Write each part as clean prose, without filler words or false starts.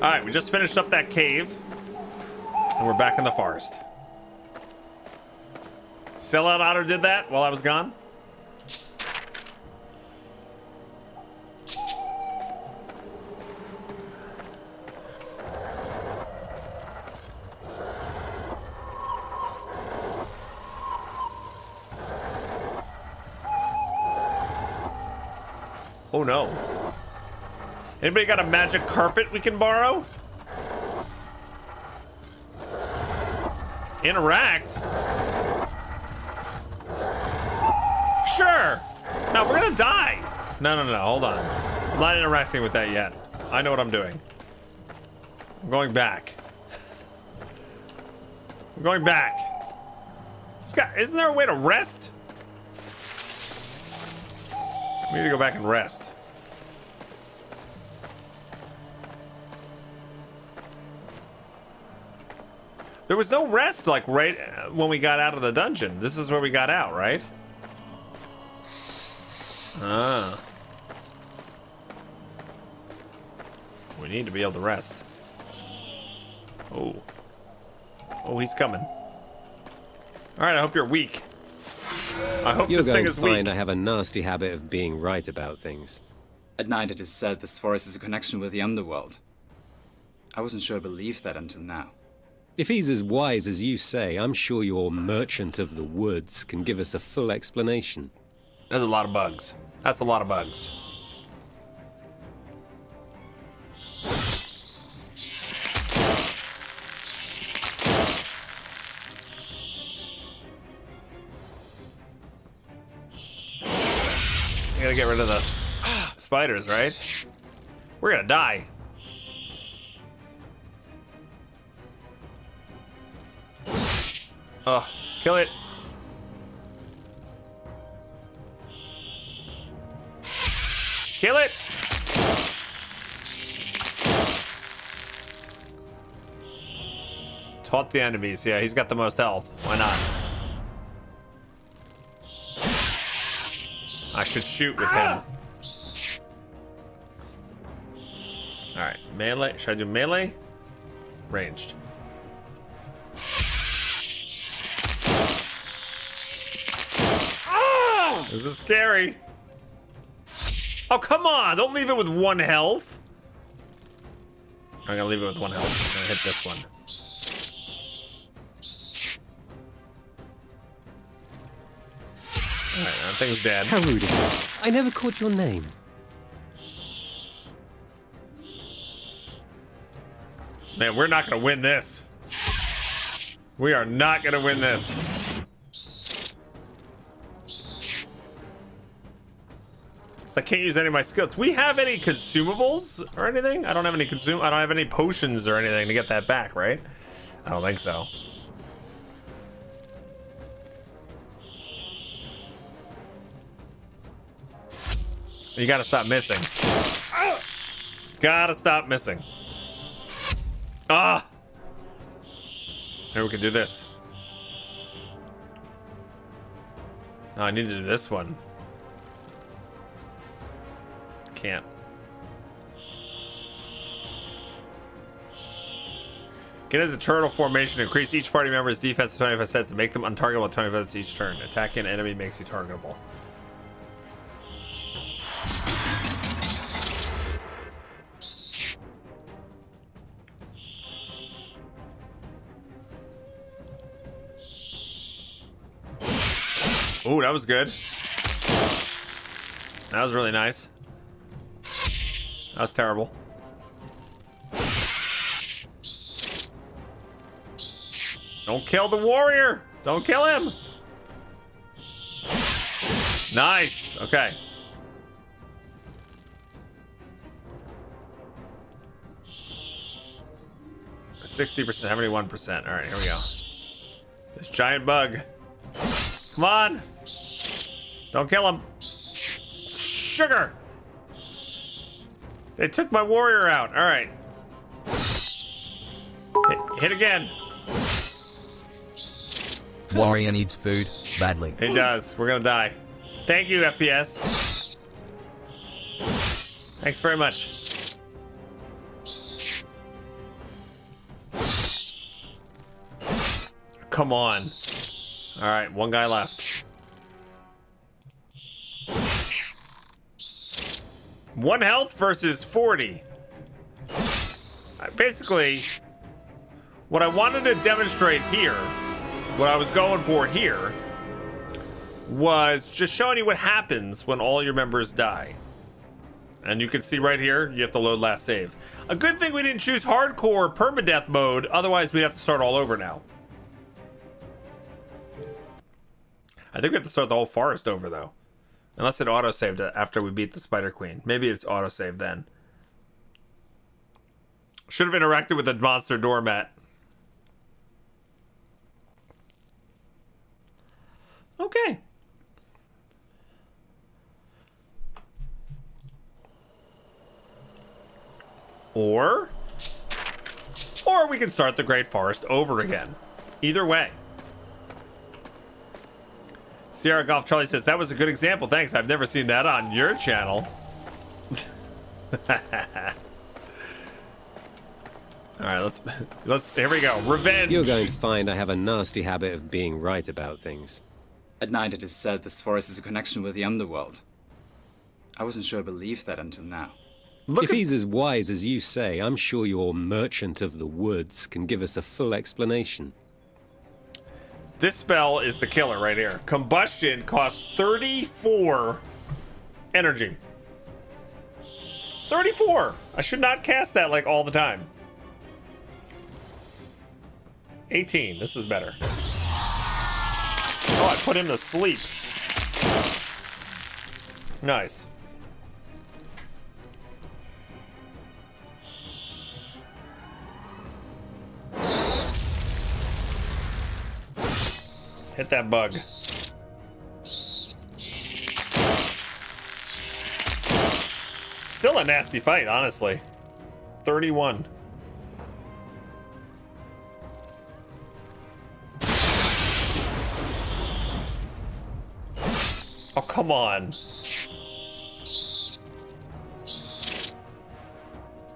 Alright, we just finished up that cave. And we're back in the forest. Sellout Otter did that while I was gone. Oh no. Anybody got a magic carpet we can borrow? Interact? Sure. No, we're gonna die. No, no, no, hold on. I'm not interacting with that yet. I know what I'm doing. I'm going back. I'm going back. Scott, isn't there a way to rest? We need to go back and rest. There was no rest, like, right when we got out of the dungeon. This is where we got out, right? Ah. We need to be able to rest. Oh. Oh, he's coming. All right, I hope you're weak. I hope this thing is weak. You're going to find I have a nasty habit of being right about things. At night it is said this forest is a connection with the underworld. I wasn't sure I believed that until now. If he's as wise as you say, I'm sure your merchant of the woods can give us a full explanation. There's a lot of bugs. That's a lot of bugs. I gotta get rid of the spiders, right? We're gonna die. Oh, kill it. Kill it. Taunt the enemies. Yeah, he's got the most health. Why not? I should shoot with him. All right, melee. Should I do melee? Ranged. This is scary. Oh, come on. Don't leave it with one health. I'm going to leave it with one health. I'm going to hit this one. All right, that thing's dead. How rude of you. I never caught your name. Man, we're not going to win this. We are not going to win this. I can't use any of my skills. Do we have any consumables or anything? I don't have any I don't have any potions or anything to get that back, right? I don't think so. You gotta stop missing. Gotta stop missing. Ah! Here, we can do this. No, I need to do this one. Can't. Get into turtle formation. Increase each party member's defense to 25 sets and make them untargetable 25 sets each turn. Attacking an enemy makes you targetable. Ooh, that was good. That was really nice. That was terrible. Don't kill the warrior. Don't kill him. Nice. Okay. A 60%, 71%. All right, here we go. This giant bug. Come on. Don't kill him. Sugar. They took my warrior out. All right. Hit again. Warrior needs food badly. He does. We're going to die. Thank you, FPS. Thanks very much. come on. All right, one guy left. One health versus 40. Basically, what I wanted to demonstrate here, what I was going for here, was just showing you what happens when all your members die. And you can see right here, you have to load last save. A good thing we didn't choose hardcore permadeath mode, otherwise we'd have to start all over now. I think we have to start the whole forest over though. Unless it auto-saved after we beat the Spider Queen. Maybe it's auto-saved then. Should have interacted with the monster doormat. Okay. Or we can start the Great Forest over again. Either way. Sierra Golf Charlie says, that was a good example. Thanks. I've never seen that on your channel. All right, let's here we go. Revenge. You're going to find I have a nasty habit of being right about things. At night it is said this forest is a connection with the underworld. I wasn't sure I believed that until now. Look, if he's as wise as you say, I'm sure your merchant of the woods can give us a full explanation. This spell is the killer right here. Combustion costs 34 energy. 34! I should not cast that like all the time. 18, this is better. Oh, I put him to sleep. Nice. Hit that bug. Still a nasty fight, honestly. 31. Oh, come on.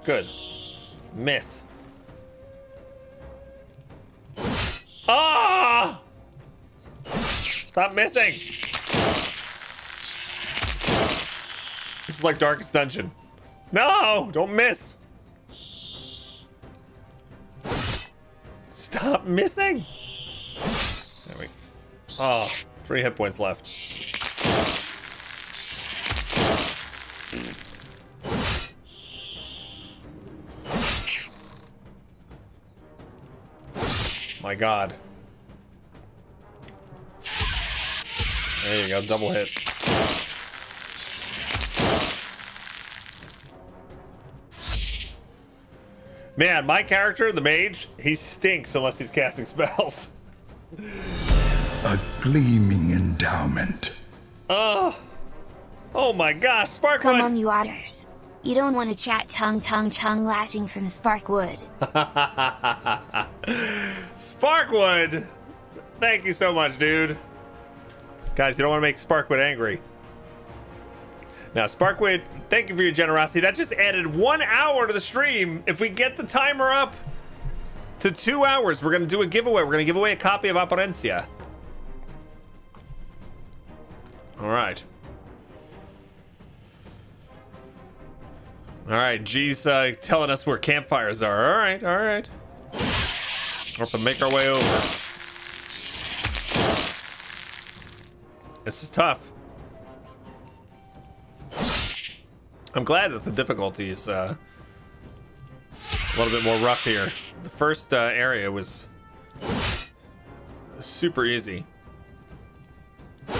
Good. Miss. Ah! Stop missing! This is like Darkest Dungeon. No! Don't miss! Stop missing! There we go. Oh, 3 hit points left. My God. There you go, double hit. Man, my character, the mage, he stinks unless he's casting spells. A gleaming endowment. Oh my gosh, Sparkwood! Come on, you otters. You don't want to chat tongue lashing from Sparkwood. Sparkwood! Thank you so much, dude. Guys, you don't want to make Sparkwood angry. Now, Sparkwood, thank you for your generosity. That just added 1 hour to the stream. If we get the timer up to 2 hours, we're going to do a giveaway. We're going to give away a copy of Operencia. All right. All right, G's telling us where campfires are. All right, all right. We'll have to make our way over. This is tough. I'm glad that the difficulty is a little bit more rough here. The first area was super easy. I'm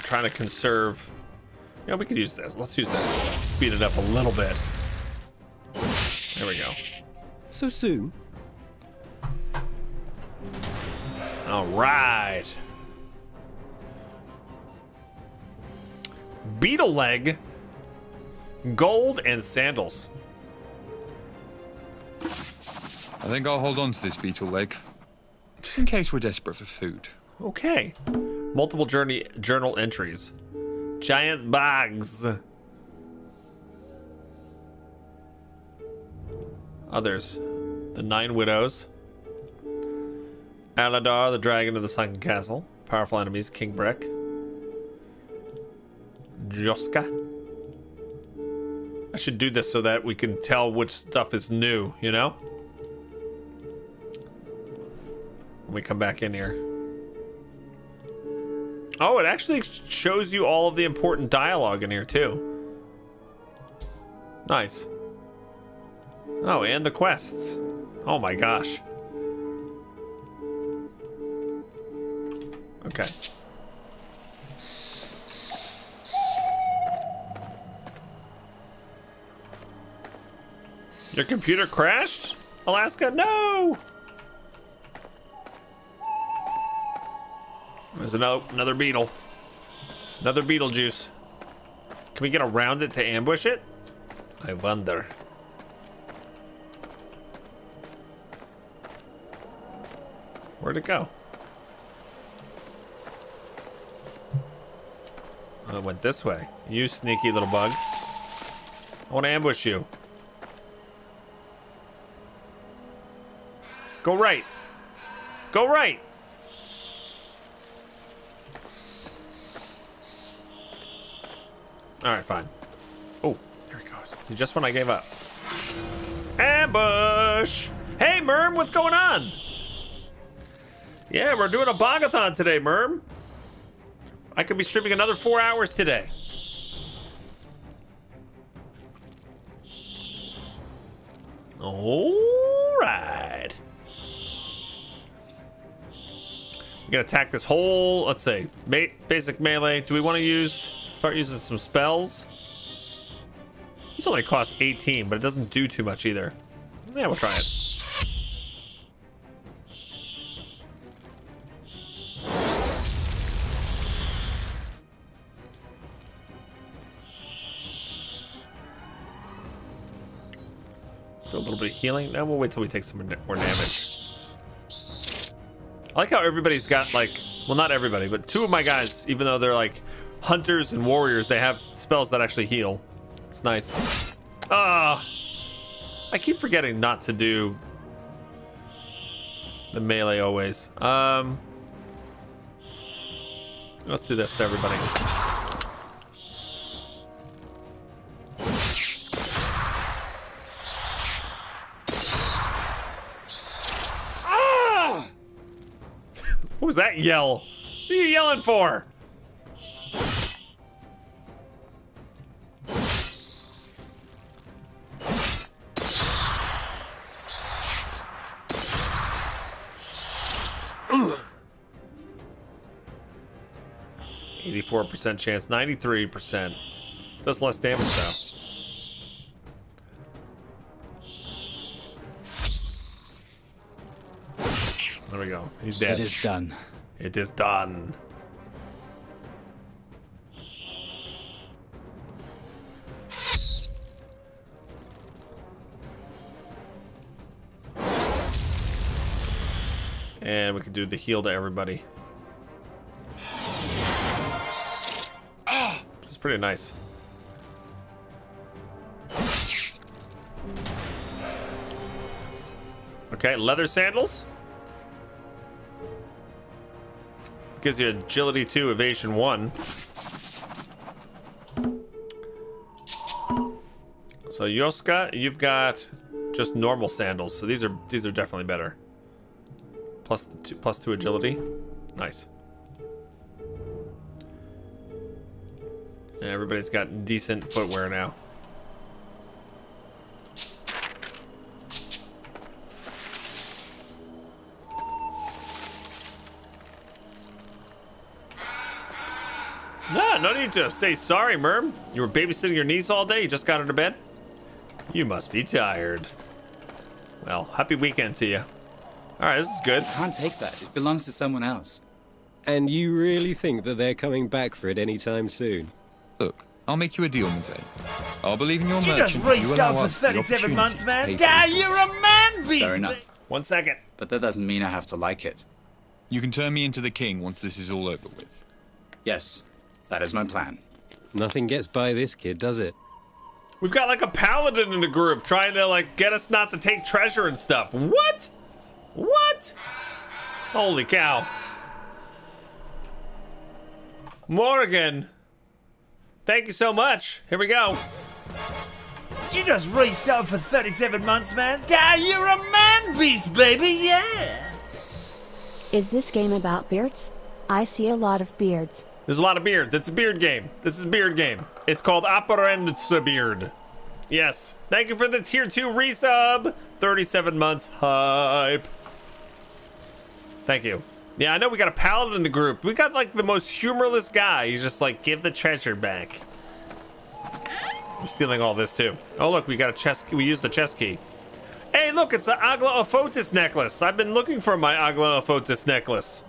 trying to conserve... Yeah, we could use this. Let's use this. Speed it up a little bit. There we go. So soon. All right. Beetle leg, gold, and sandals. I think I'll hold on to this beetle leg, just in case we're desperate for food. Okay. Multiple journal entries. Giant bags. Others. the Nine Widows, Aladar, the Dragon of the Sunken Castle, powerful enemies, King Brek, Joska. I should do this so that we can tell which stuff is new, you know? When we come back in here. Oh, it actually shows you all of the important dialogue in here, too. Nice. Oh, and the quests. Oh my gosh. Okay. Your computer crashed? Alaska, no! There's another beetle. Another Beetlejuice. Can we get around it to ambush it? I wonder. Where'd it go? Oh, it went this way. You sneaky little bug. I want to ambush you. Go right. Go right. All right, fine. Oh, there he goes. Just when I gave up. Ambush. Hey, Merm, what's going on? Yeah, we're doing a bogathon today, Merm. I could be streaming another 4 hours today. All right. We're gonna attack this whole, let's say, basic melee. Do we want to start using some spells? This only costs 18, but it doesn't do too much either. Yeah, we'll try it. Do a little bit of healing. Now we'll wait till we take some more damage. I like how everybody's got, like, well, not everybody, but two of my guys, even though they're like hunters and warriors, they have spells that actually heal. It's nice. I keep forgetting not to do the melee always. Let's do this to everybody. What was that yell? What are you yelling for? Ugh. 84% chance, 93%. Does less damage though. There we go. He's dead. It is done. It is done. And we can do the heal to everybody. It's pretty nice. Okay, leather sandals. Gives you agility 2, evasion 1. So Yoska, you've got just normal sandals. So these are definitely better. Plus the plus two agility, nice. And everybody's got decent footwear now. No need to say sorry, Merm. You were babysitting your niece all day? You just got her to bed? You must be tired. Well, happy weekend to you. Alright, this is good. I can't take that. It belongs to someone else. And you really think that they're coming back for it anytime soon? Look, I'll make you a deal, Maze. I'll believe in your merchant. You just raced out for 37 months, man. Dad, you're a man beast! Fair enough. 1 second. But that doesn't mean I have to like it. You can turn me into the king once this is all over with. Yes. That is my plan. Nothing gets by this kid, does it? We've got like a paladin in the group trying to like get us not to take treasure and stuff. What? What? Holy cow. Morgan, thank you so much. Here we go. You just resub for 37 months, man. You're a man beast, baby, yeah. Is this game about beards? I see a lot of beards. There's a lot of beards. It's a beard game. This is a beard game. It's called Operencia Beard. Yes. Thank you for the tier 2 resub. 37 months hype. Thank you. Yeah, I know we got a paladin in the group. We got like the most humorless guy. He's just like, give the treasure back. I'm stealing all this too. Oh look, we got a chest. We used the chest key. Hey, look, it's an Aglaophotis necklace. I've been looking for my Aglaophotis necklace.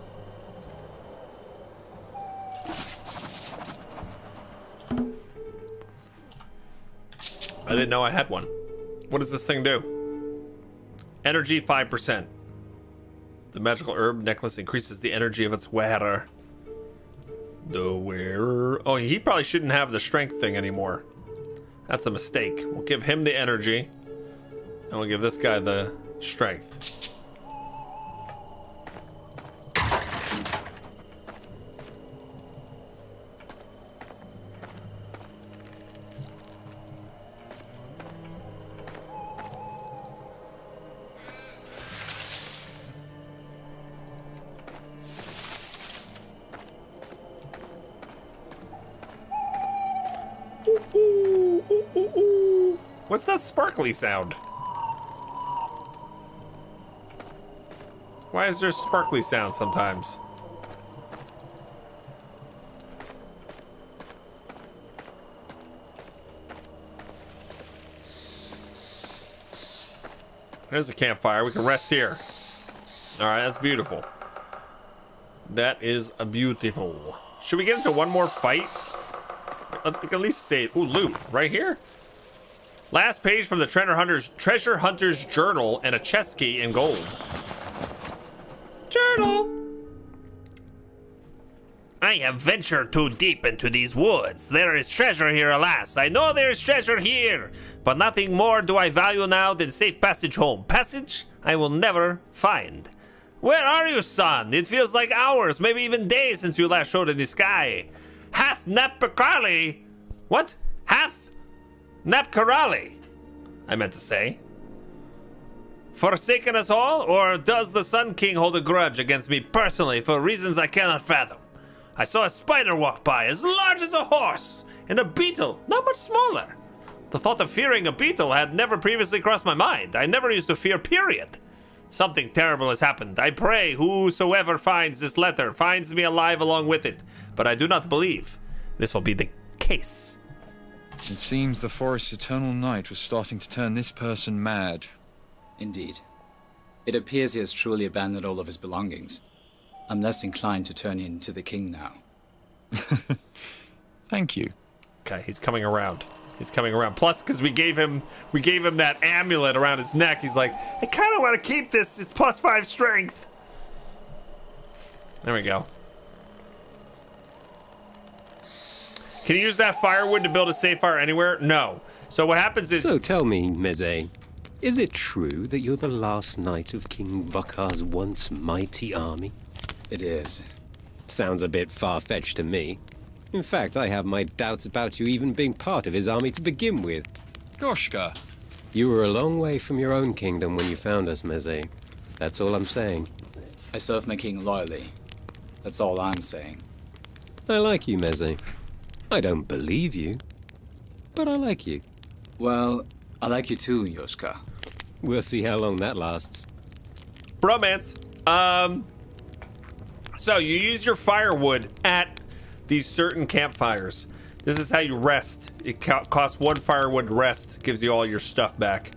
I didn't know I had one. What does this thing do? Energy 5%. The magical herb necklace increases the energy of its wearer. The wearer. Oh, he probably shouldn't have the strength thing anymore. That's a mistake. We'll give him the energy. And we'll give this guy the strength. What's that sparkly sound? Why is there a sparkly sound sometimes? There's a campfire. We can rest here. All right, that's beautiful. That is a beautiful. Should we get into one more fight? Let's at least save. Ooh, loot right here. Last page from the treasure hunter's journal and a chest key in gold. Journal. I have ventured too deep into these woods. There is treasure here, alas. I know there is treasure here, but nothing more do I value now than safe passage home. Passage I will never find. Where are you, son? It feels like hours, maybe even days since you last showed in the sky. Hath Napkarali. What? Hath Napkarali, I meant to say. Forsaken us all, or does the Sun King hold a grudge against me personally for reasons I cannot fathom? I saw a spider walk by, as large as a horse, and a beetle, not much smaller. The thought of fearing a beetle had never previously crossed my mind. I never used to fear, period. Something terrible has happened. I pray whosoever finds this letter finds me alive along with it, but I do not believe this will be the case. It seems the forest's eternal night was starting to turn this person mad. Indeed. It appears he has truly abandoned all of his belongings. I'm less inclined to turn in to the king now. Thank you. Okay, he's coming around. He's coming around. Plus, because we gave him that amulet around his neck. He's like, I kind of want to keep this. It's +5 strength. There we go. Can you use that firewood to build a safe fire anywhere? No. So what happens is... So tell me, Meze. Is it true that you're the last knight of King Vakar's once mighty army? It is. Sounds a bit far-fetched to me. In fact, I have my doubts about you even being part of his army to begin with. Goshka! You were a long way from your own kingdom when you found us, Meze. That's all I'm saying. I serve my king loyally. That's all I'm saying. I like you, Meze. I don't believe you, but I like you. Well... I like you too, Yoshka. We'll see how long that lasts. Bromance. So you use your firewood at these certain campfires. This is how you rest. It costs 1 firewood rest. Gives you all your stuff back.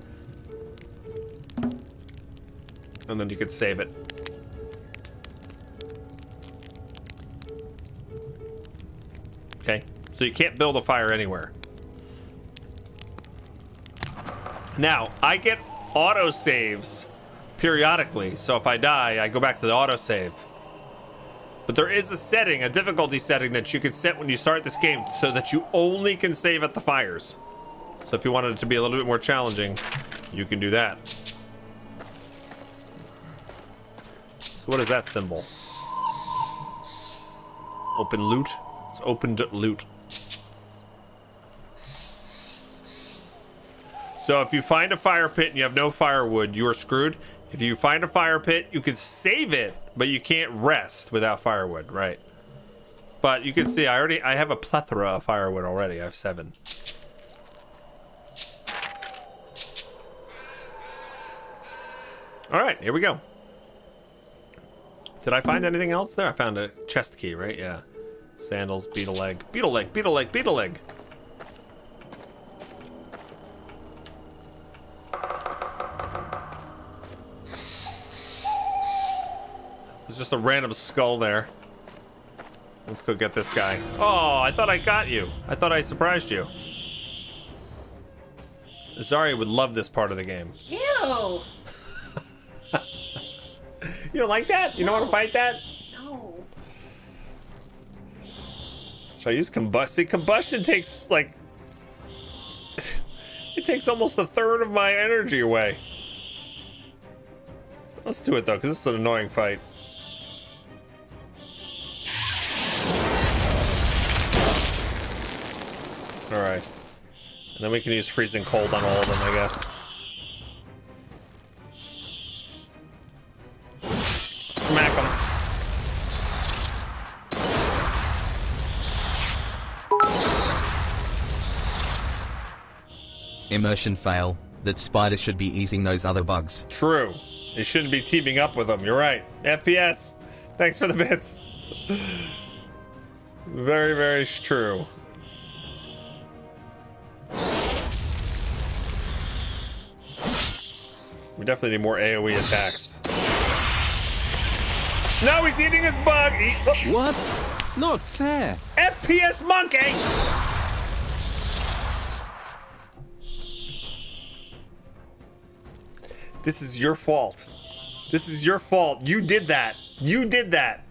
And then you could save it. Okay. So you can't build a fire anywhere. Now, I get autosaves periodically, so if I die, I go back to the autosave. But there is a setting, a difficulty setting, that you can set when you start this game so that you only can save at the fires. So if you wanted it to be a little bit more challenging, you can do that. So what is that symbol? Open loot? It's opened loot. So if you find a fire pit and you have no firewood, you are screwed. If you find a fire pit, you can save it, but you can't rest without firewood, right? But you can see I have a plethora of firewood already. I have 7. All right, here we go. Did I find anything else there? I found a chest key, right? Yeah. Sandals, beetle leg, beetle leg, beetle leg, beetle leg. There's just a random skull there. Let's go get this guy. Oh, I thought I got you. I thought I surprised you. Zarya would love this part of the game. Ew. You don't like that? You don't want to fight that? No. So I use combustion. See, combustion takes like... it takes almost a third of my energy away. Let's do it though, because this is an annoying fight. Alright. And then we can use freezing cold on all of them, I guess. Smack them. Immersion fail. That spider should be eating those other bugs. True. It shouldn't be teaming up with them. You're right. FPS. Thanks for the bits. Very, very true. We definitely need more AoE attacks. No, he's eating his bug! What? Not fair! FPS monkey! This is your fault. This is your fault. You did that. You did that.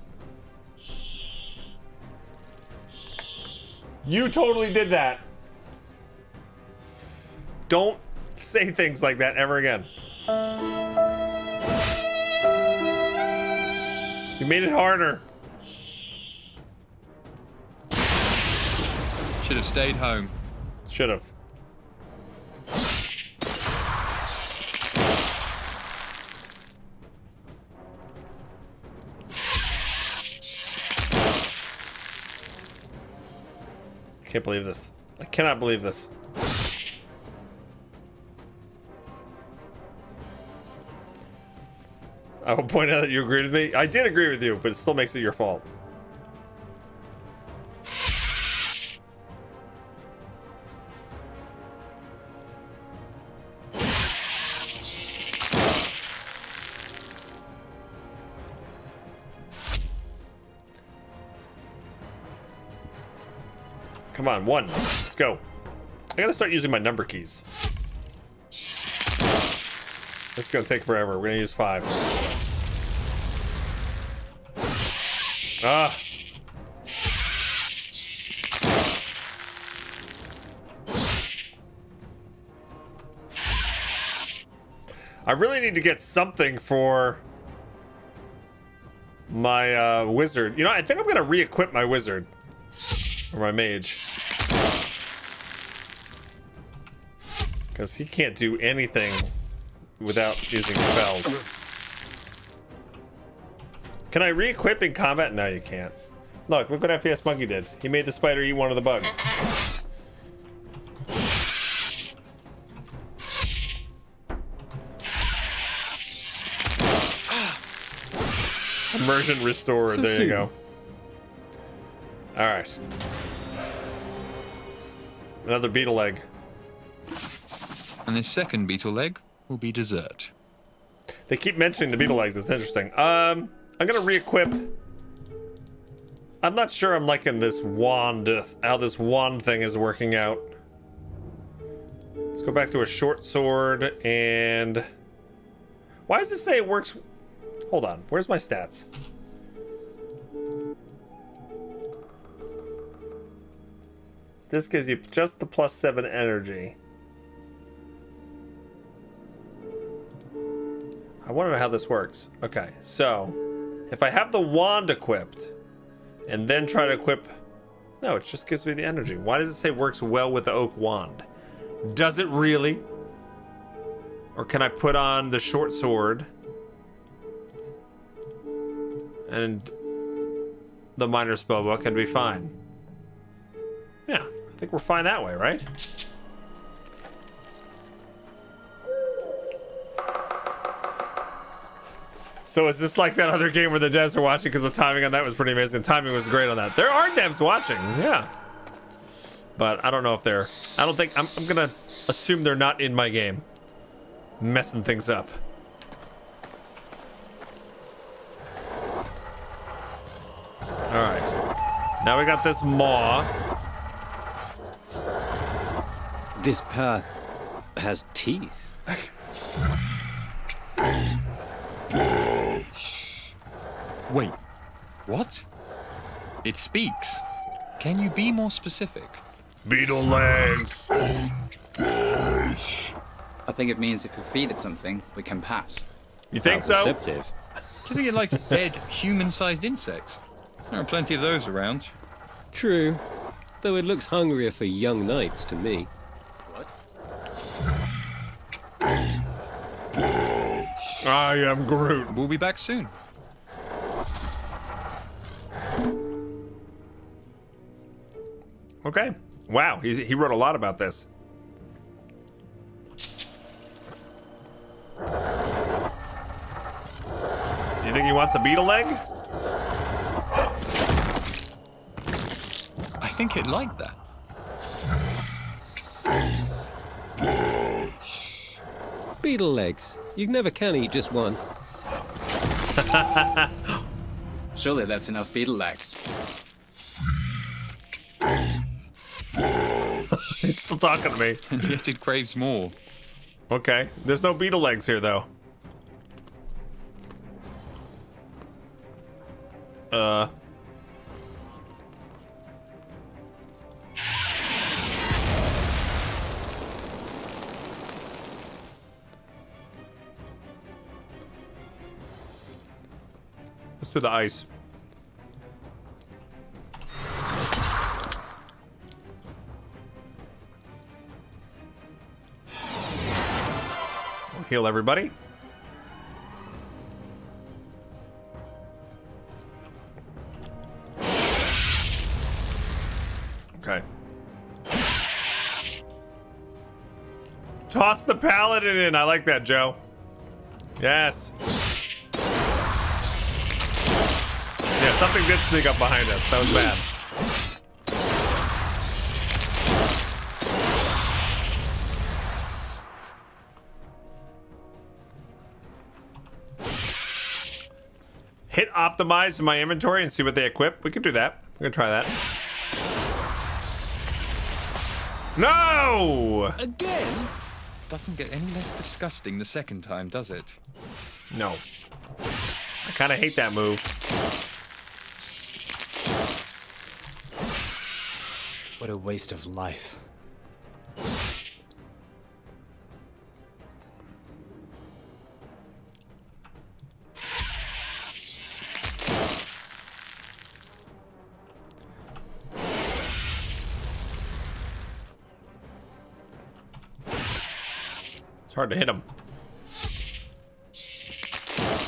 You totally did that. Don't say things like that ever again. You made it harder. Should have stayed home. Should have. I can't believe this. I cannot believe this. I will point out that you agreed with me. I did agree with you, but it still makes it your fault. Come on, 1. Let's go. I gotta start using my number keys. This is gonna take forever. We're gonna use 5. Ah! I really need to get something for my wizard. You know, I think I'm gonna re-equip my wizard or my mage, because he can't do anything without using spells. Can I re-equip in combat? No, you can't. Look what FPS Monkey did. He made the spider eat one of the bugs. Immersion restored. So there you go. All right. Another beetle leg. And this second beetle leg will be dessert. They keep mentioning the beetle legs. It's interesting. I'm gonna re-equip. I'm not sure I'm liking this wand, how this wand thing is working out. Let's go back to a short sword and... Why does it say it works? Hold on, where's my stats? This gives you just the +7 energy. I wonder how this works. Okay, so if I have the wand equipped and then try to equip... No, it just gives me the energy. Why does it say works well with the oak wand? Does it really? Or can I put on the short sword and the minor spellbook and be fine? Yeah, I think we're fine that way, right? So is this like that other game where the devs are watching? Because the timing on that was pretty amazing. The timing was great on that. There are devs watching, yeah. But I don't know if they're... I don't think... I'm gonna assume they're not in my game. Messing things up. Alright. Now we got this maw. This path has teeth. Wait, what? It speaks. Can you be more specific? Beetle legs. I think it means if we feed it something, we can pass. You think so? Receptive. Do you think it likes dead, human-sized insects? There are plenty of those around. True, though it looks hungrier for young knights to me. What? I am Groot. We'll be back soon. Okay. Wow, he wrote a lot about this. You think he wants a beetle leg? I think he'd like that. Beetle legs. You never can eat just one. Surely that's enough beetle legs. He's still talking to me. And yet it craves more. Okay. There's no beetle legs here, though. Let's do the ice. Heal everybody. Okay. Toss the paladin in. I like that, Joe. Yes. Yeah, something did sneak up behind us. That was bad. Optimize my inventory and see what they equip. We could do that. We're gonna try that. No! Again? Doesn't get any less disgusting the second time, does it? No. I kind of hate that move. What a waste of life. Hard to hit him.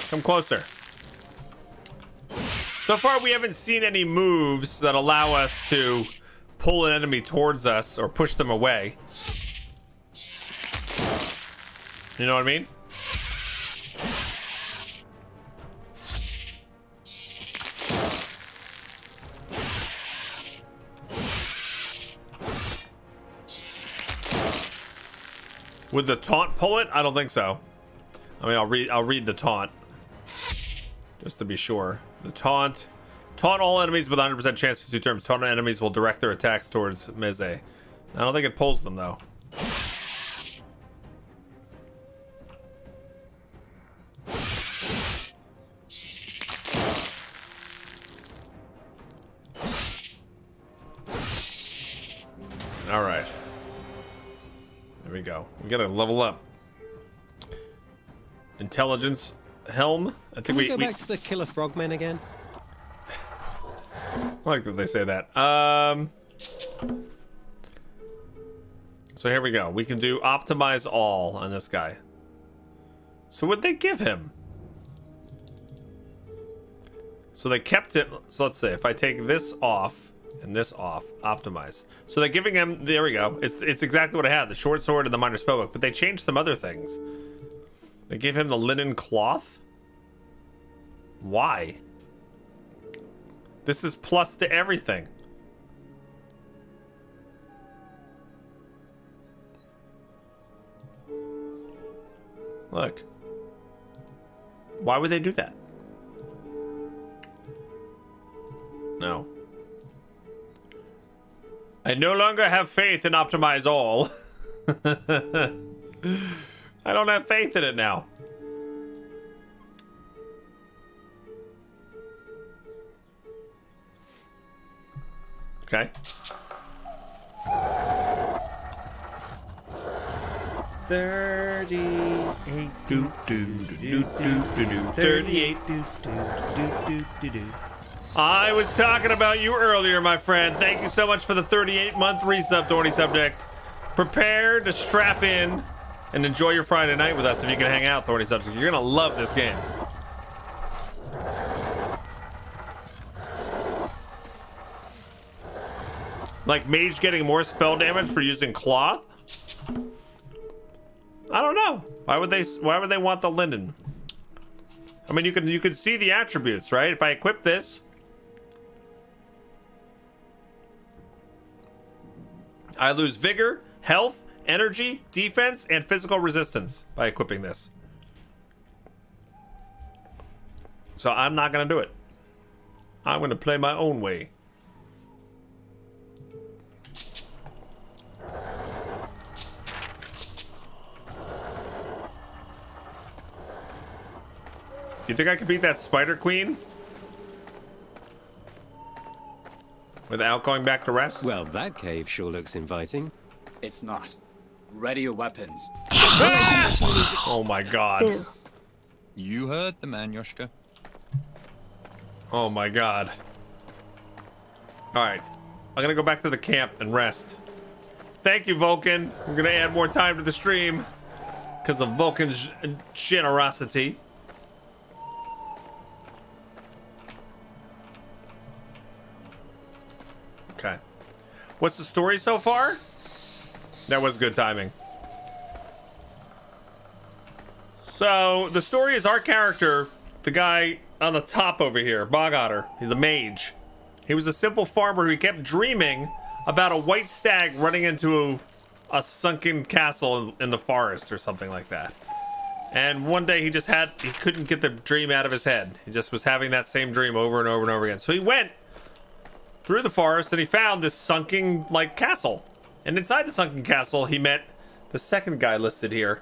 Come closer. So far we haven't seen any moves that allow us to pull an enemy towards us or push them away. You know what I mean? Would the taunt pull it? I don't think so. I mean, I'll read the taunt just to be sure. The taunt. Taunt all enemies with 100% chance for 2 turns. Taunt enemies will direct their attacks towards Meze. I don't think it pulls them though. All right. There we go. We gotta level up. intelligence helm. I think Can we go back to the killer frogmen again? I like that they say that. So here we go. We can do optimize all on this guy. So what'd they give him? So they kept it. So let's say if I take this off and this off, optimize. So they're giving him. There we go. It's exactly what I had: the short sword and the minor spellbook. But they changed some other things. They gave him the linen cloth. Why? This is plus to everything. Look. Why would they do that? No. I no longer have faith in optimize all. I don't have faith in it now. Okay. Thirty-eight. I was talking about you earlier, my friend. Thank you so much for the 38-month resub, Thorny Subject. Prepare to strap in and enjoy your Friday night with us if you can hang out, Thorny Subject. You're gonna love this game. Like mage getting more spell damage for using cloth? I don't know. Why would they want the linen? I mean, you can see the attributes, right? If I equip this, I lose vigor, health, energy, defense, and physical resistance by equipping this. So I'm not gonna do it. I'm gonna play my own way. You think I could beat that Spider Queen without going back to rest? Well, that cave sure looks inviting. It's not. Ready your weapons. Oh my god. You heard the man, Yoshka. Oh my god. Alright. I'm gonna go back to the camp and rest. Thank you, Vulcan. We're gonna add more time to the stream because of Vulcan's generosity. Okay. What's the story so far? That was good timing. So, the story is our character, the guy on the top over here, Bog Otter. He's a mage. He was a simple farmer who kept dreaming about a white stag running into a sunken castle in the forest or something like that. And one day he couldn't get the dream out of his head. He just was having that same dream over and over and over again. So he went through the forest and he found this sunken like castle, and inside the sunken castle he met the second guy listed here.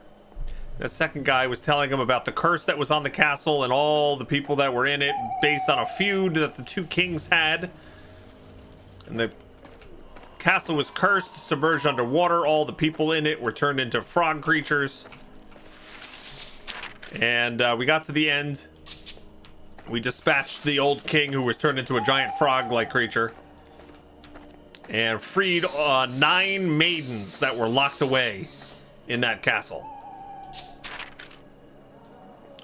That second guy was telling him about the curse that was on the castle and all the people that were in it based on a feud that the two kings had, and the castle was cursed, submerged underwater. All the people in it were turned into frog creatures, and we got to the end. We dispatched the old king who was turned into a giant frog-like creature and freed 9 maidens that were locked away in that castle.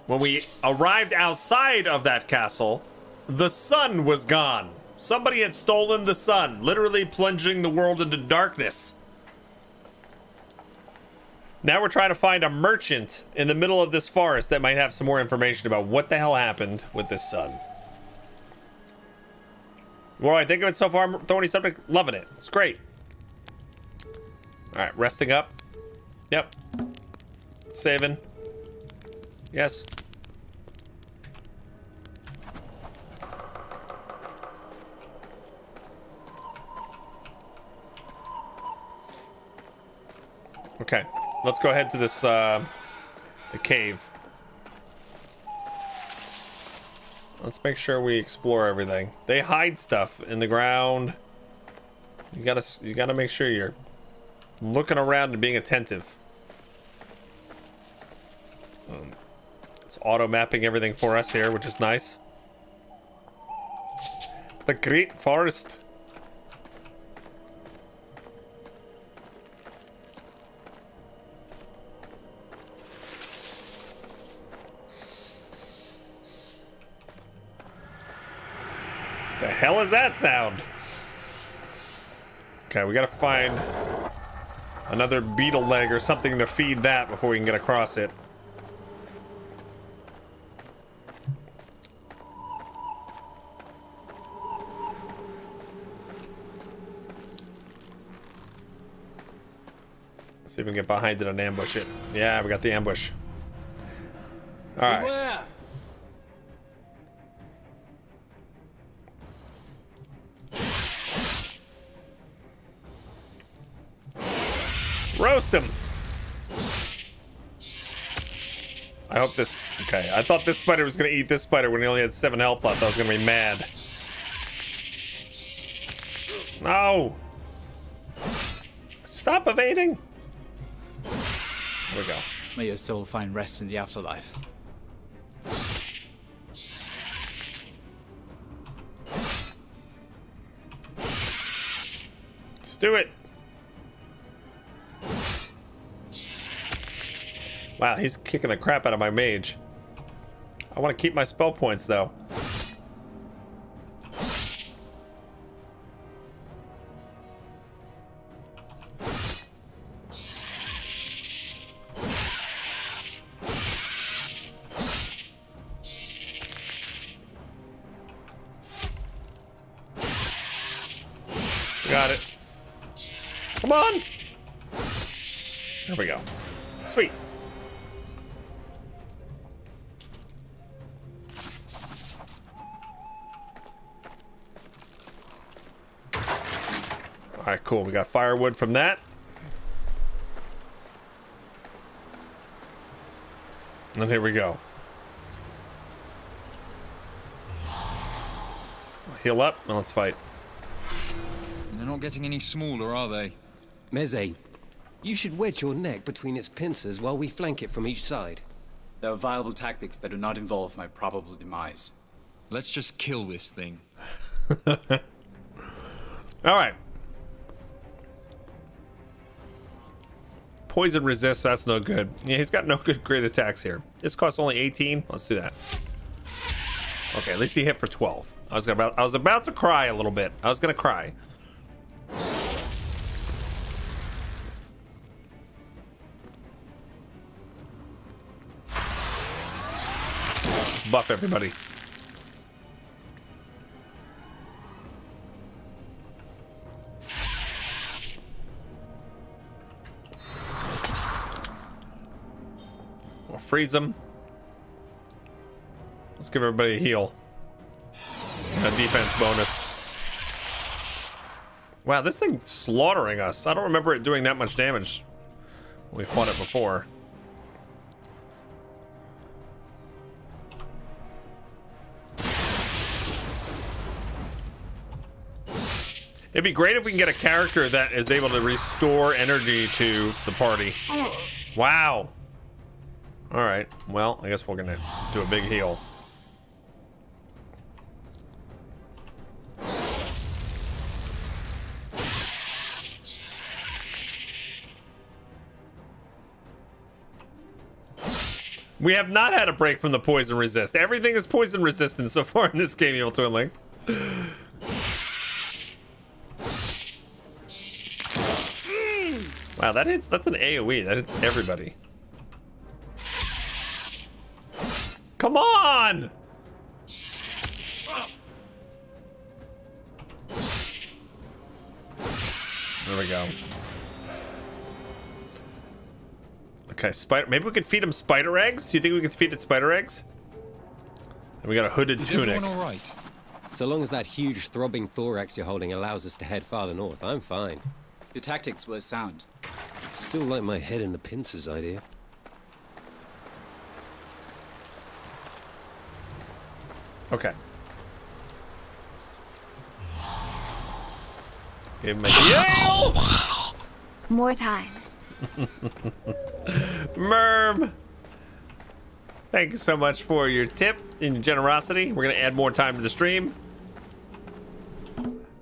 When we arrived outside of that castle, the sun was gone. Somebody had stolen the sun, literally plunging the world into darkness. Now we're trying to find a merchant in the middle of this forest that might have some more information about what the hell happened with this sun. What do I think of it so far? Thorny Subject, loving it. It's great. All right, resting up. Yep. Saving. Yes. Okay. Let's go ahead to this, the cave. Let's make sure we explore everything. They hide stuff in the ground. You gotta make sure you're looking around and being attentive. It's auto-mapping everything for us here, which is nice. The Great Forest. The hell is that sound? Okay, we gotta find another beetle leg or something to feed that before we can get across it. Let's see if we can get behind it and ambush it. Yeah, we got the ambush. Alright. Beware. Roast him! I hope this... Okay, I thought this spider was gonna eat this spider when he only had 7 health left. I was gonna be mad. No! Stop evading! There we go. May your soul find rest in the afterlife. Let's do it! Wow, he's kicking the crap out of my mage. I want to keep my spell points, though. Got it. Come on! There we go. Sweet. Alright, cool. We got firewood from that. And here we go. Heal up and let's fight. They're not getting any smaller, are they? Meze, you should wedge your neck between its pincers while we flank it from each side. There are viable tactics that do not involve my probable demise. Let's just kill this thing. Alright. Poison resist, so that's no good. Yeah, he's got no good great attacks here. This costs only 18. Let's do that. Okay, at least he hit for 12. I was about to cry a little bit. I was gonna cry. Buff everybody. Freeze them. Let's give everybody a heal. And a defense bonus. Wow, this thing's slaughtering us. I don't remember it doing that much damage when we fought it before. It'd be great if we can get a character that is able to restore energy to the party. Wow. Alright, well, I guess we're gonna do a big heal. We have not had a break from the poison resist. Everything is poison resistant so far in this game, Evil Twin Link. Wow, that hits, that's an AoE, that hits everybody. Come on! There we go. Okay, spider. Maybe we could feed him spider eggs? Do you think we could feed it spider eggs? And we got a hooded tunic. All right. So long as that huge throbbing thorax you're holding allows us to head farther north, I'm fine. Your tactics were sound. Still like my head in the pincers idea. Okay. Give him a heal! More time. Merm! Thank you so much for your tip and your generosity. We're gonna add more time to the stream.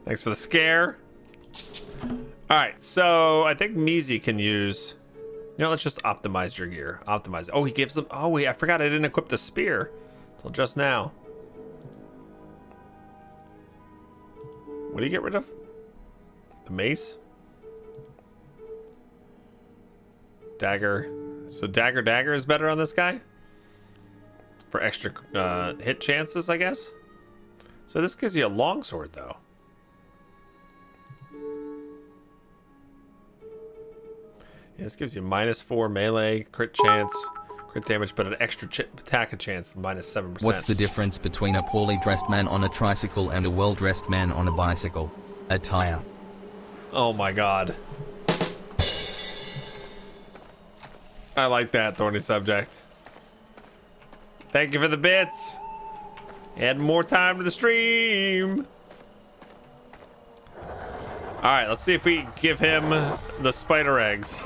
Thanks for the scare. All right, so I think Meezy can use, you know, let's just optimize your gear. Optimize. Oh, he gives them, oh, I forgot I didn't equip the spear till just now. What do you get rid of? The mace? Dagger. So dagger is better on this guy? For extra hit chances, I guess? So this gives you a longsword, though. Yeah, this gives you -4 melee, crit chance, crit damage, but an extra attack chance, -7%. What's the difference between a poorly dressed man on a tricycle and a well-dressed man on a bicycle? Attire. Oh my god. I like that, Thorny Subject. Thank you for the bits. Add more time to the stream. All right, let's see if we give him the spider eggs.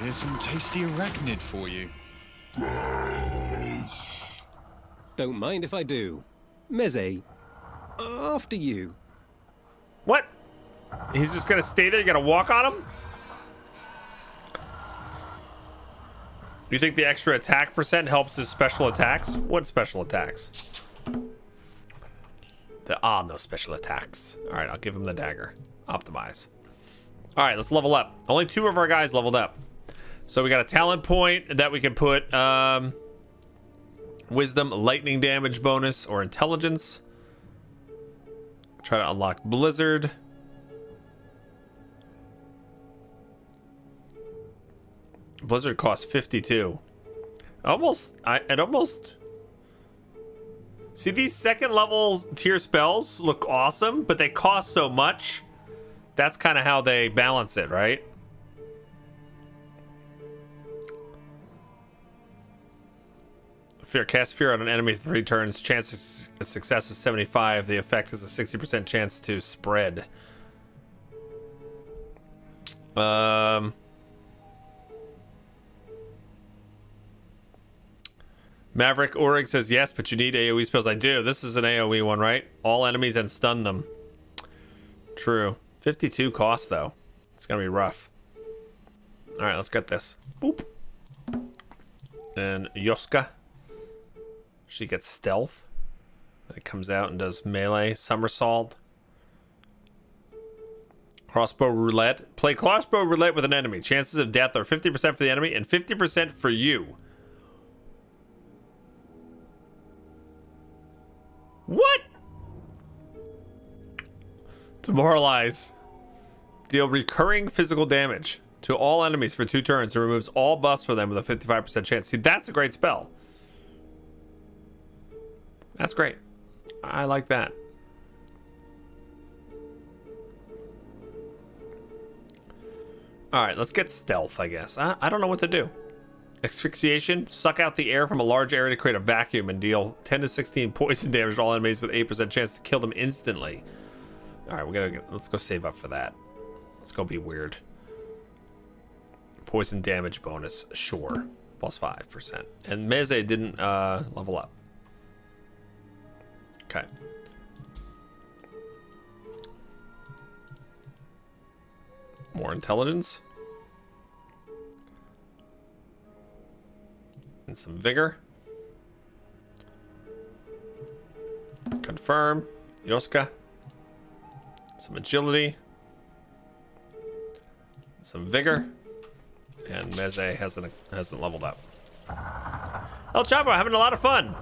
Here's some tasty arachnid for you. Don't mind if I do. Meze, after you. What? He's just gonna stay there? You gotta walk on him? You think the extra attack percent helps his special attacks? What special attacks? There are no special attacks. All right, I'll give him the dagger. Optimize. All right, let's level up. Only 2 of our guys leveled up. So we got a talent point that we can put wisdom, lightning damage bonus, or intelligence. Try to unlock Blizzard. Blizzard costs 52. It almost... See, these second level tier spells look awesome, but they cost so much. That's kind of how they balance it, right? Fear. Cast fear on an enemy for 3 turns. Chance of success is 75. The effect is a 60% chance to spread. Maverick Orig says yes, but you need AoE spells. I do. This is an AoE one, right? All enemies and stun them. True. 52 cost, though. It's going to be rough. All right, let's get this. Boop. And Yoska. She gets stealth. It comes out and does melee. Somersault. Crossbow roulette. Play crossbow roulette with an enemy. Chances of death are 50% for the enemy and 50% for you. What? Demoralize. Deal recurring physical damage to all enemies for 2 turns and removes all buffs for them with a 55% chance. See, that's a great spell. That's great. I like that. All right, let's get stealth, I guess. I don't know what to do. Asphyxiation, suck out the air from a large area to create a vacuum and deal 10 to 16 poison damage to all enemies with 8% chance to kill them instantly. All right, let's go save up for that. Let's go be weird. Poison damage bonus, sure, plus 5%. And Meze didn't level up. Okay. More intelligence. And some vigor. Confirm. Yoska. Some agility. Some vigor. And Meze hasn't leveled up. El Chapo, having a lot of fun.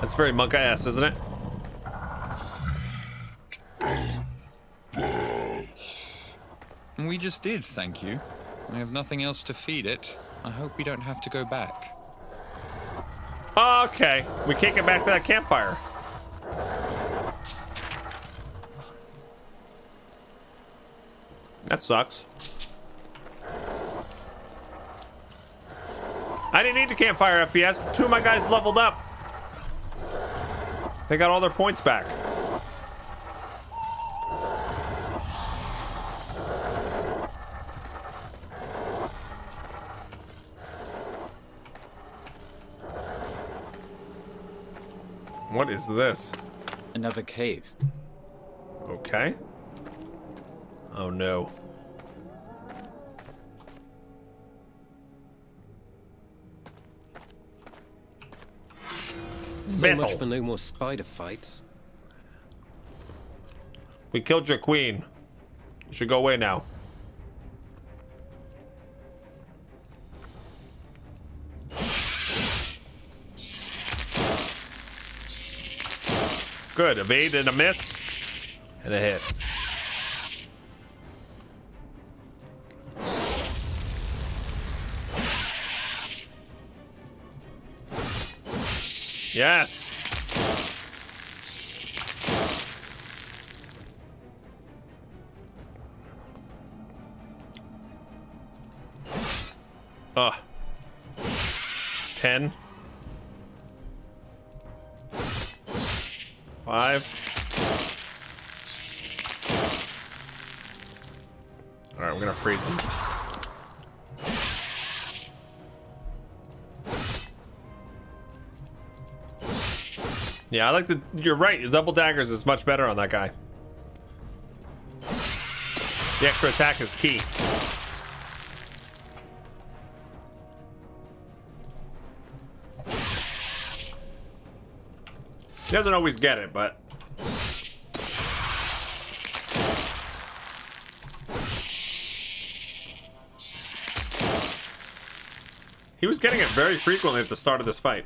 That's very monk-ass, isn't it? We just did, thank you. I have nothing else to feed it. I hope we don't have to go back. Okay, we can't get back to that campfire. That sucks. I didn't need the campfire FPS. 2 of my guys leveled up. They got all their points back. What is this? Another cave. Okay. Oh no. So much for no more spider fights. We killed your queen. You should go away now. Good, evade and a miss, and a hit. Yes. Ugh. 10. 5. All right, we're gonna freeze him. Yeah, I like the. You're right. Double daggers is much better on that guy. The extra attack is key. He doesn't always get it, but he was getting it very frequently at the start of this fight.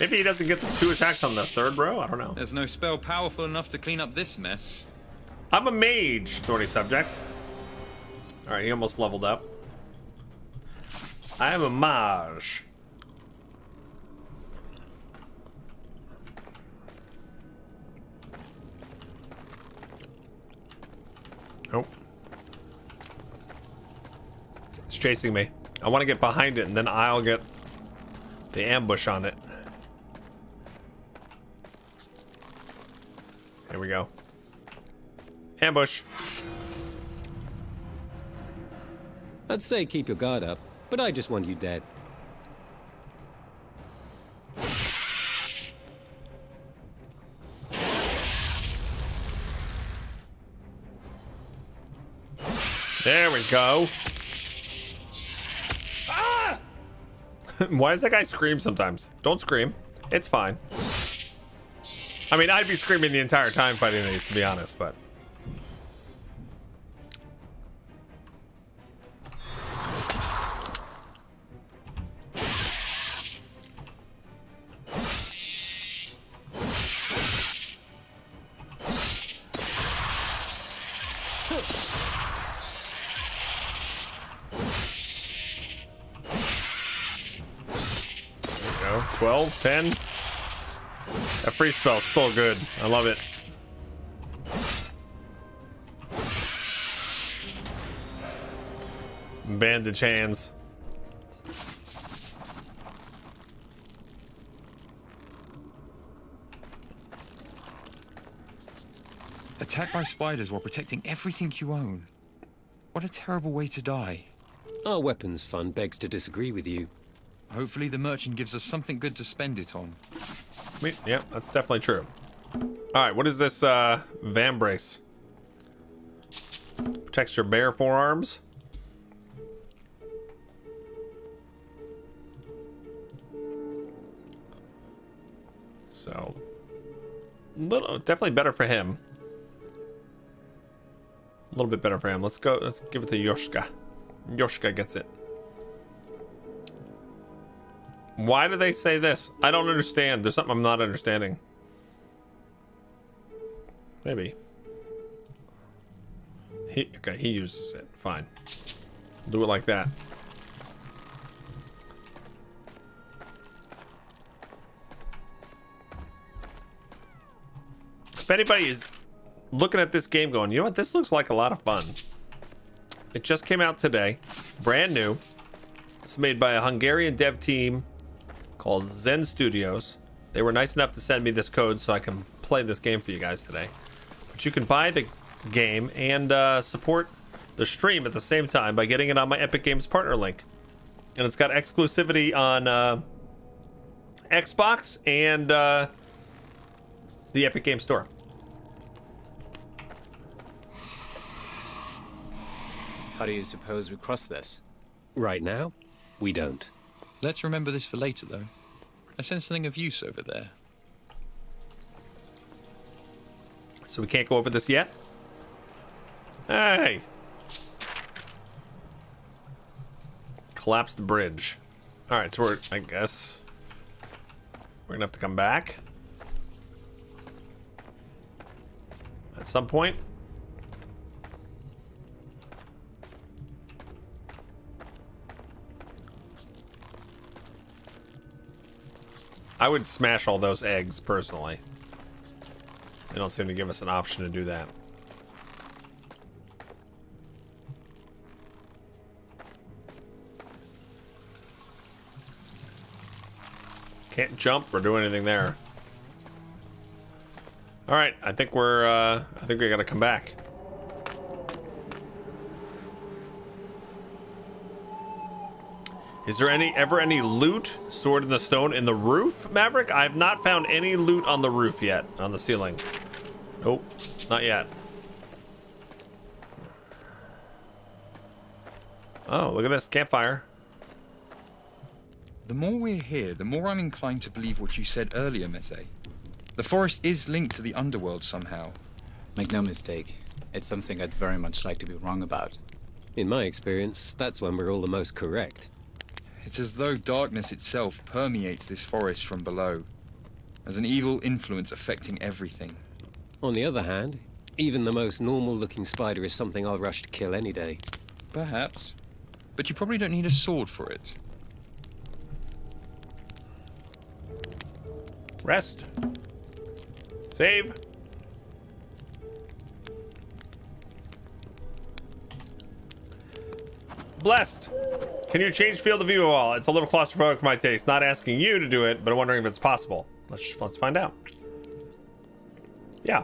Maybe he doesn't get the 2 attacks on the 3rd row, I don't know. There's no spell powerful enough to clean up this mess. I'm a mage, thorny subject. Alright, he almost leveled up. I am a mage. Nope. It's chasing me. I want to get behind it and then I'll get the ambush on it. Here we go. Ambush. I'd say keep your guard up, but I just want you dead. There we go. Ah! Why does that guy scream sometimes? Don't scream. It's fine. I mean, I'd be screaming the entire time fighting these, to be honest, but... There we go. 12, 10... That free spell's still good. I love it. Bandage hands. Attacked by spiders while protecting everything you own. What a terrible way to die. Our weapons fund begs to disagree with you. Hopefully the merchant gives us something good to spend it on. Yeah, that's definitely true. Alright, what is this vambrace? Protects your bare forearms. So little definitely better for him. A little bit better for him. Let's go, let's give it to Yoshka. Yoshka gets it. Why do they say this? I don't understand. There's something I'm not understanding. Maybe. Okay, he uses it. Fine. Do it like that. If anybody is looking at this game going, you know what? This looks like a lot of fun. It just came out today. Brand new. It's made by a Hungarian dev team called Zen Studios. They were nice enough to send me this code so I can play this game for you guys today. But you can buy the game and support the stream at the same time by getting it on my Epic Games partner link. And it's got exclusivity on Xbox, and the Epic Games Store. How do you suppose we cross this? Right now, we don't. Let's remember this for later, though. I sense something of use over there. So we can't go over this yet? Hey! Collapsed the bridge. Alright, so we're, I guess, we're gonna have to come back at some point. I would smash all those eggs, personally. They don't seem to give us an option to do that. Can't jump or do anything there. All right, I think we're I think we gotta come back. Is there ever any loot stored in the stone in the roof, Maverick? I have not found any loot on the roof yet, on the ceiling. Nope, not yet. Oh, look at this campfire. The more we're here, the more I'm inclined to believe what you said earlier, Mete. The forest is linked to the underworld somehow. Make no mistake, it's something I'd very much like to be wrong about. In my experience, that's when we're all the most correct. It's as though darkness itself permeates this forest from below, as an evil influence affecting everything. On the other hand, even the most normal-looking spider is something I'll rush to kill any day. Perhaps. But you probably don't need a sword for it. Rest. Save. Blessed. Can you change field of view at all? It's a little claustrophobic for my taste. Not asking you to do it, but I'm wondering if it's possible. Let's find out. Yeah.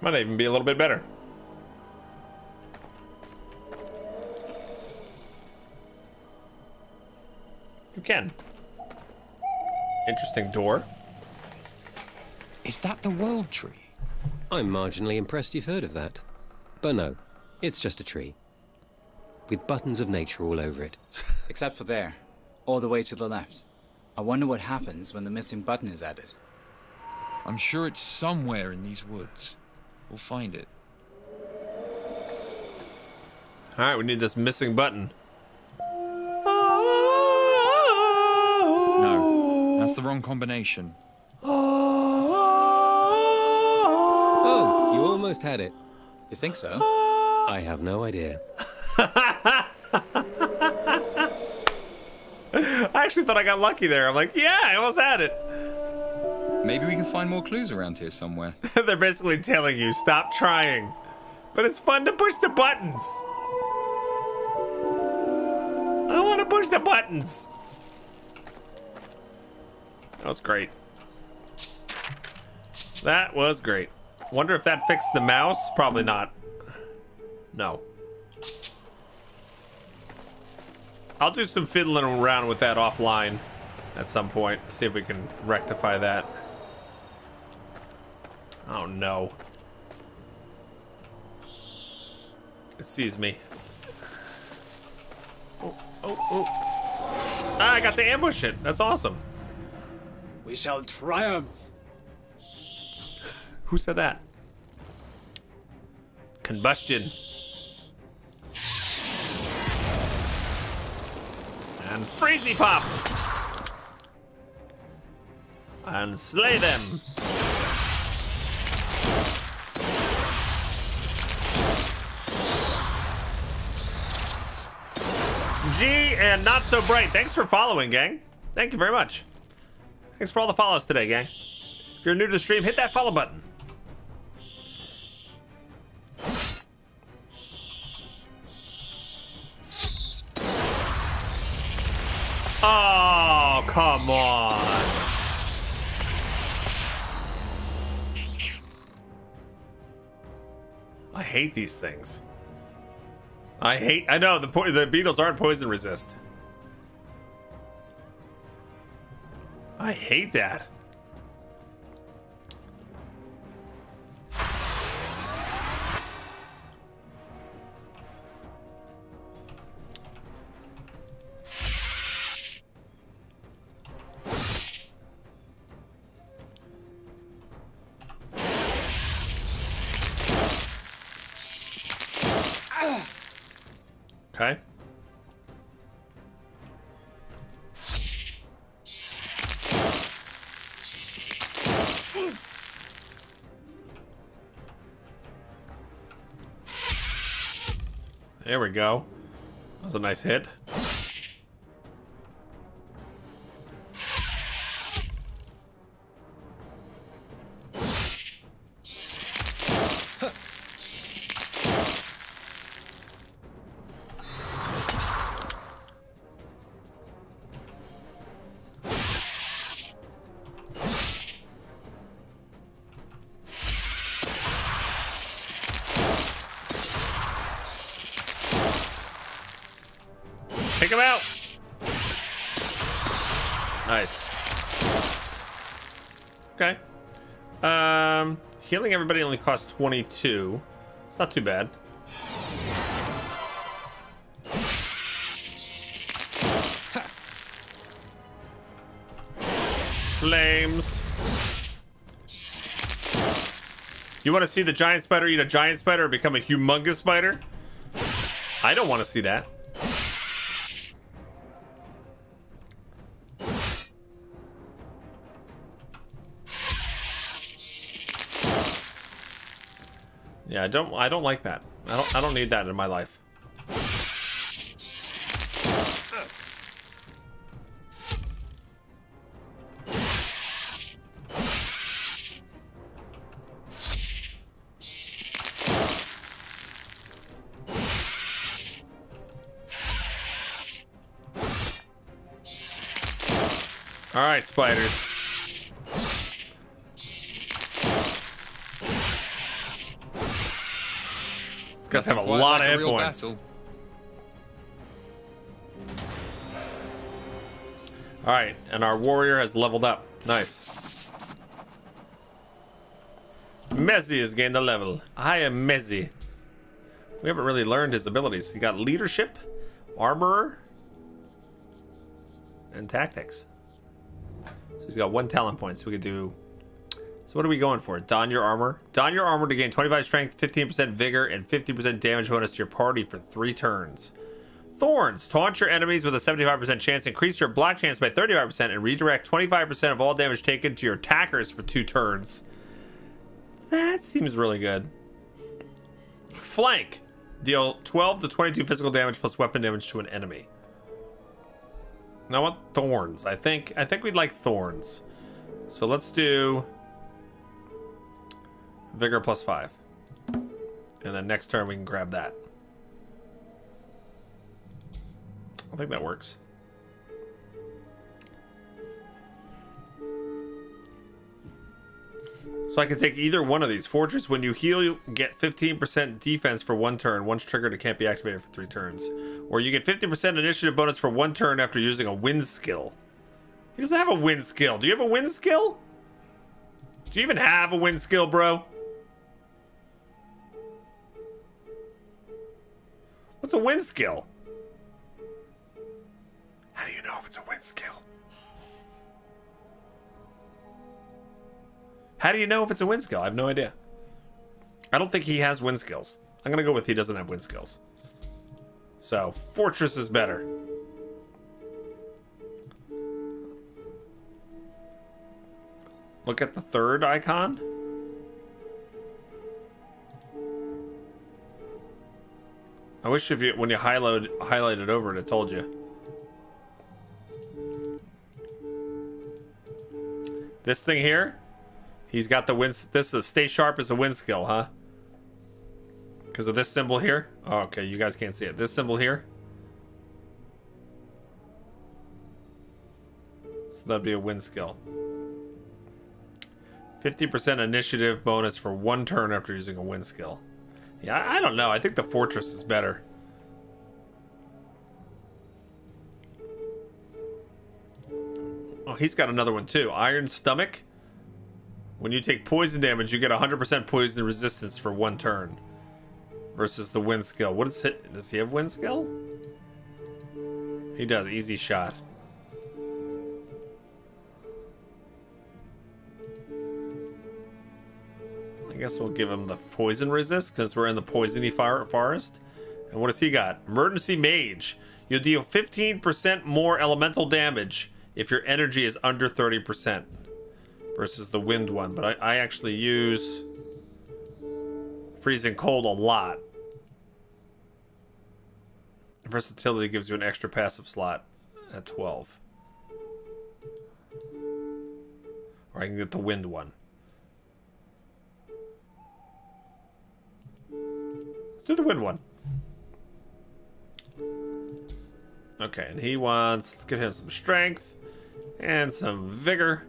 Might even be a little bit better. You can. Interesting door. Is that the world tree? I'm marginally impressed you've heard of that. But no, it's just a tree. With buttons of nature all over it. Except for there, all the way to the left. I wonder what happens when the missing button is added. I'm sure it's somewhere in these woods. We'll find it. Alright, we need this missing button. No, that's the wrong combination. Oh, you almost had it. You think so? I have no idea. I actually thought I got lucky there. I'm like, yeah, I almost had it. Maybe we can find more clues around here somewhere. They're basically telling you, stop trying. But it's fun to push the buttons. I want to push the buttons. That was great. That was great. Wonder if that fixed the mouse? Probably not. No. I'll do some fiddling around with that offline at some point. See if we can rectify that. Oh no. It sees me. Oh, oh, oh. Ah, I got to ambush it. That's awesome. We shall triumph. Who said that? Combustion. And Freezy Pop. And slay them. G and Not So Bright, thanks for following, gang. Thank you very much. Thanks for all the follows today, gang. If you're new to the stream, hit that follow button. Oh, come on. hate these things. I know the beetles aren't poison resist. I hate that. Okay. There we go. That was a nice hit. Take him out! Nice. Okay. Healing everybody only costs 22. It's not too bad. Flames. You want to see the giant spider eat a giant spider or become a humongous spider? I don't want to see that. Yeah, I don't like that. I don't need that in my life. All right, spiders. Guys have a lot of hit points. Alright, and our warrior has leveled up. Nice. Mezzi has gained a level. I am Mezzi. We haven't really learned his abilities. He got leadership, armorer, and tactics. So he's got 1 talent point, so we could do... So what are we going for? Don your armor. Don your armor to gain 25 strength, 15% vigor, and 50% damage bonus to your party for 3 turns. Thorns. Taunt your enemies with a 75% chance. Increase your block chance by 35% and redirect 25% of all damage taken to your attackers for 2 turns. That seems really good. Flank. Deal 12 to 22 physical damage plus weapon damage to an enemy. Now I want thorns. I think we'd like thorns. So let's do... Vigor plus 5. And then next turn we can grab that. I think that works. So I can take either one of these. Fortress, when you heal, you get 15% defense for 1 turn. Once triggered, it can't be activated for 3 turns. Or you get 50% initiative bonus for 1 turn after using a wind skill. He doesn't have a wind skill. Do you have a wind skill? Do you even have a wind skill, bro? What's a wind skill? How do you know if it's a wind skill? How do you know if it's a wind skill? I have no idea. I don't think he has wind skills. I'm gonna go with he doesn't have wind skills. So, fortress is better. Look at the 3rd icon. I wish if you, when you highlighted over it, it told you. This thing here, he's got the wind. This is stay sharp is a wind skill, huh? Because of this symbol here. Oh, okay, you guys can't see it. This symbol here. So that'd be a wind skill. 50% initiative bonus for 1 turn after using a wind skill. Yeah, I don't know. I think the fortress is better. Oh, he's got another one too. Iron Stomach. When you take poison damage, you get 100% poison resistance for 1 turn. Versus the wind skill. What is it? Does he have wind skill? He does. Easy shot. I guess we'll give him the poison resist since we're in the poisony forest. And what does he got? Emergency Mage. You'll deal 15% more elemental damage if your energy is under 30%. Versus the wind one. But I actually use freezing cold a lot. Versatility gives you an extra passive slot at 12. Or I can get the wind one. Let's do the wind one. Okay, and he wants... Let's give him some strength and some vigor.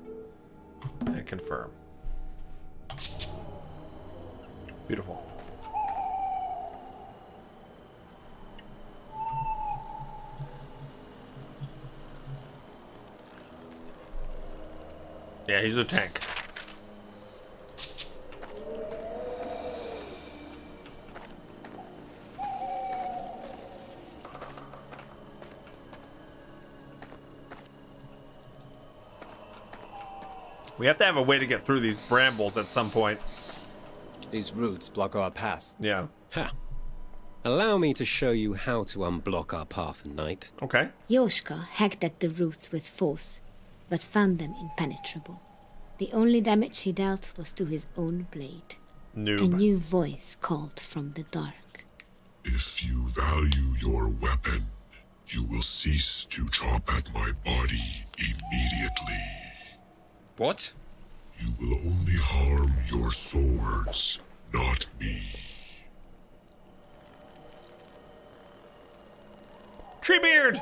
And confirm. Beautiful. Yeah, he's a tank. We have to have a way to get through these brambles at some point. These roots block our path. Yeah. Ha. Allow me to show you how to unblock our path, Knight. Okay. Yoshka hacked at the roots with force, but found them impenetrable. The only damage he dealt was to his own blade. Noob. A new voice called from the dark. If you value your weapon, you will cease to chop at my body immediately. What? You will only harm your swords, not me. Treebeard!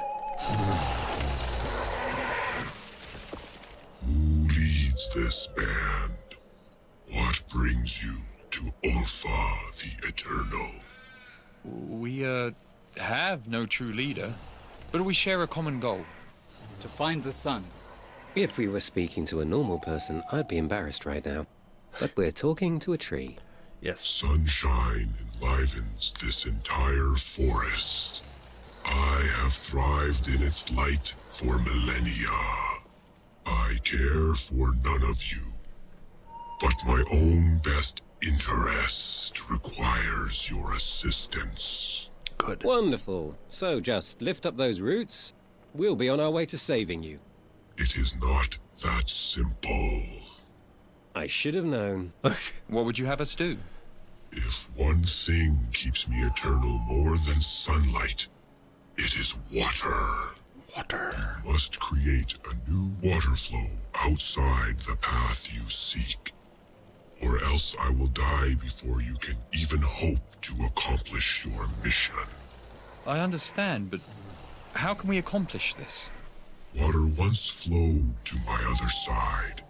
Who leads this band? What brings you to Olfa the Eternal? We, have no true leader, but we share a common goal. To find the sun. If we were speaking to a normal person, I'd be embarrassed right now. But we're talking to a tree. Yes. Sunshine enlivens this entire forest. I have thrived in its light for millennia. I care for none of you. But my own best interest requires your assistance. Good. Wonderful. So just lift up those roots. We'll be on our way to saving you. It is not that simple. I should have known. What would you have us do? If one thing keeps me eternal more than sunlight, it is water. Water. You must create a new water flow outside the path you seek, or else I will die before you can even hope to accomplish your mission. I understand, but how can we accomplish this? Water once flowed to my other side,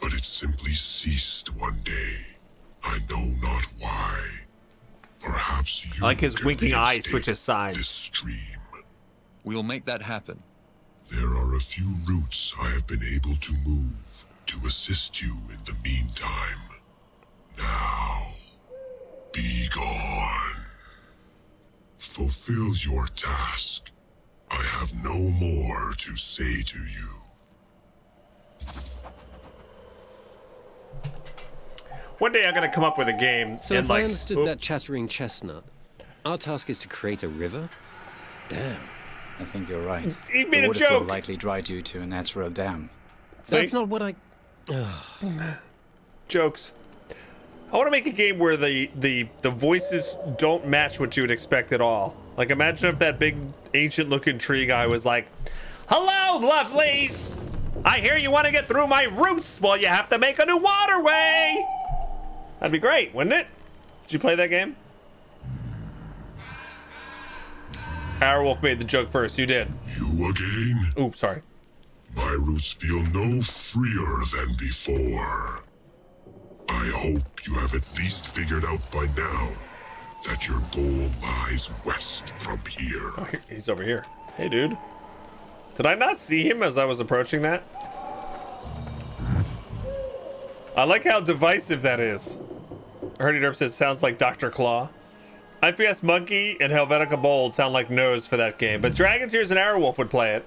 but it simply ceased one day. I know not why. Perhaps you like his winking eye switches sides. This stream. We'll make that happen. There are a few routes I have been able to move to assist you in the meantime. Now, be gone. Fulfill your task. I have no more to say to you. One day I'm going to come up with a game. So and if I understood that chattering chestnut, our task is to create a river? Damn. I think you're right. He made a joke. Likely dry due to a natural dam. That's not what I... Jokes. I want to make a game where the voices don't match what you would expect at all. Like, imagine if that big ancient-looking tree guy was like, "Hello, lovelies! I hear you want to get through my roots. Well, you have to make a new waterway." That'd be great, wouldn't it? Did you play that game? Arrowwolf made the joke first. You did. You again? Oops, sorry. My roots feel no freer than before. I hope you have at least figured out by now that your goal lies west from here. Oh, he's over here. Hey, dude. Did I not see him as I was approaching that? I like how divisive that is. Herdy Derp says, sounds like Dr. Claw. IPS Monkey and Helvetica Bold sound like no's for that game, but Dragon's Ears and Airwolf would play it.